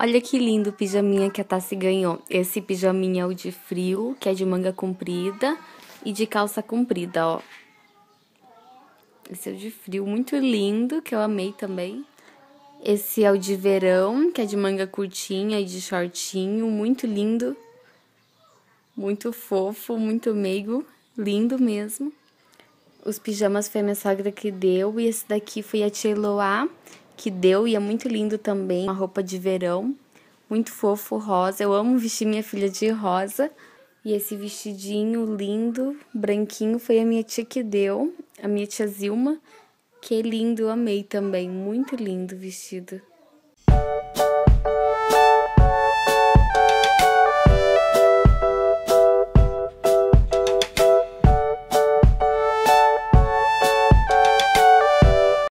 Olha que lindo o pijaminha que a Tassi ganhou. Esse pijaminha é o de frio, que é de manga comprida e de calça comprida, ó. Esse é o de frio, muito lindo, que eu amei também. Esse é o de verão, que é de manga curtinha e de shortinho, muito lindo. Muito fofo, muito meigo, lindo mesmo. Os pijamas foi a minha sogra que deu, e esse daqui foi a Tchê Loa que deu, e é muito lindo também. Uma roupa de verão, muito fofo, rosa. Eu amo vestir minha filha de rosa. E esse vestidinho lindo, branquinho, foi a minha tia que deu, a minha tia Zilma. Que lindo, eu amei também, muito lindo o vestido.